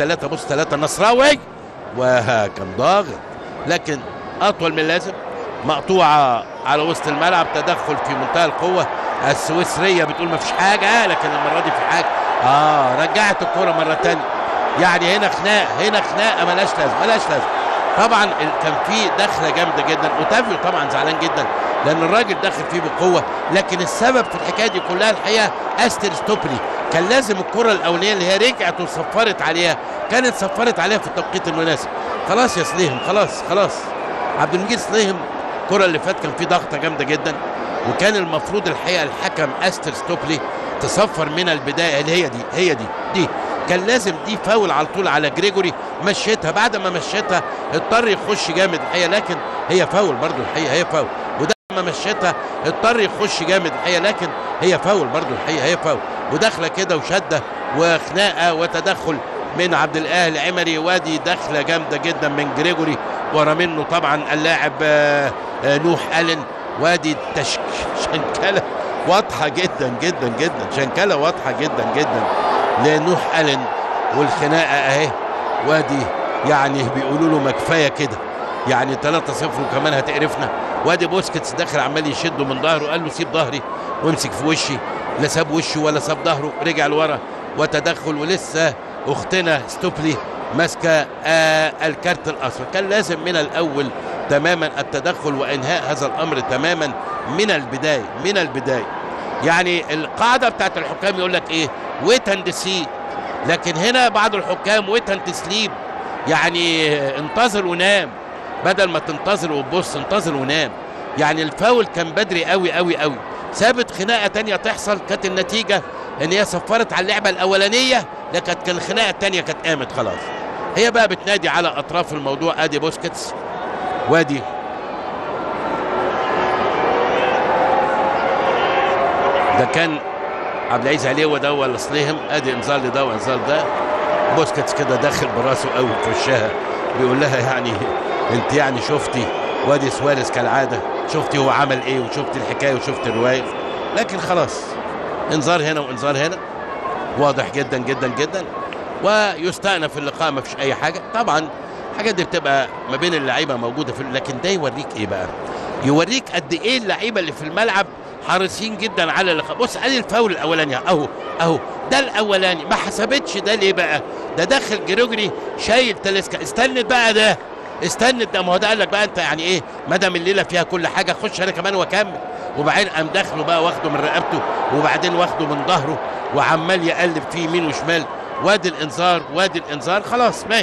ثلاثة بص ثلاثة النصراوي وكان ضاغط لكن أطول من اللازم. مقطوعة على وسط الملعب، تدخل في منتهى القوة. السويسرية بتقول ما فيش حاجة لكن المرة دي في حاجة. رجعت الكورة مرة تانية. يعني هنا خناقة مالهاش لازمة طبعا كان في دخلة جامدة جدا. أوتافيو طبعا زعلان جدا لأن الراجل داخل فيه بقوة، لكن السبب في الحكاية دي كلها الحقيقة أستر ستوبلي. كان لازم الكرة الأولانية اللي هي رجعت وصفرت عليها كانت صفرت عليها في التوقيت المناسب. خلاص يا سليم، خلاص عبد المجيد سليم. الكرة اللي فات كان في ضغطة جامدة جدا وكان المفروض الحقيقة الحكم أستر ستوبلي تصفر من البداية اللي هي دي كان لازم دي فاول على طول على جريجوري. مشيتها، بعد ما مشيتها اضطر يخش جامد الحقيقة، لكن هي فاول برضو الحقيقة، هي فاول. وده ما مشيتها اضطر يخش جامد الحقيقة، لكن هي فاول برضو الحقيقة، هي فاول. وداخله كده وشده وخناقه وتدخل من عبد الاله العمري، وادي داخله جامده جدا من جريجوري ورا منه طبعا اللاعب نوح الن. وادي شنكله واضحه جدا جدا جدا، شنكله واضحه جدا جدا لنوح الن والخناقه اهي. وادي يعني بيقولوا له ما كفايه كده، يعني 3-0 وكمان هتقرفنا. وادي بوسكيتس داخل عمال يشده من ظهره، قال له سيب ظهري وامسك في وشي، لا ساب وشه ولا ساب ظهره، رجع لورا وتدخل. ولسه اختنا ستوبلي ماسكه الكارت الاصفر. كان لازم من الاول تماما التدخل وانهاء هذا الامر تماما من البدايه يعني القاعده بتاعت الحكام يقول لك ايه، ويت اند سي، لكن هنا بعض الحكام ويت اند سليب، يعني انتظر ونام بدل ما تنتظر وتبص، انتظر ونام. يعني الفاول كان بدري قوي قوي قوي. سابت خناقه تانية تحصل، كانت النتيجه ان هي صفرت على اللعبه الاولانيه، لكن كان الخناقه التانية كانت قامت خلاص. هي بقى بتنادي على اطراف الموضوع، ادي بوسكيتس وادي ده كان عبد العزيز عليه وده ولا صليهم، ادي انذار لده وانذار ده. بوسكيتس كده داخل براسه قوي في وشها، بيقول لها يعني انت يعني شفتي. وادي سواريز كالعاده شفتي هو عمل ايه وشفتي الحكايه وشفتي الروايه، لكن خلاص انذار هنا وانذار هنا واضح جدا جدا جدا، ويستأنف اللقاء ما فيش اي حاجه. طبعا الحاجات دي بتبقى ما بين اللعيبه موجوده في، لكن ده يوريك ايه بقى، يوريك قد ايه اللعيبه اللي في الملعب حريصين جدا على اللقاء. بص ادي الفاول الاولاني اهو ده الاولاني، ما حسبتش ده ليه بقى، ده داخل جريجوري شايل تلسكا، استنت بقى ده، استند ده، ما هو ده قال لك بقى انت يعني ايه مدام الليله فيها كل حاجه، خش انا كمان واكمل. وبعدين قام داخله بقى واخده من رقبته وبعدين واخده من ظهره وعمال يقلب فيه يمين وشمال. وادي الانذار خلاص ماشي.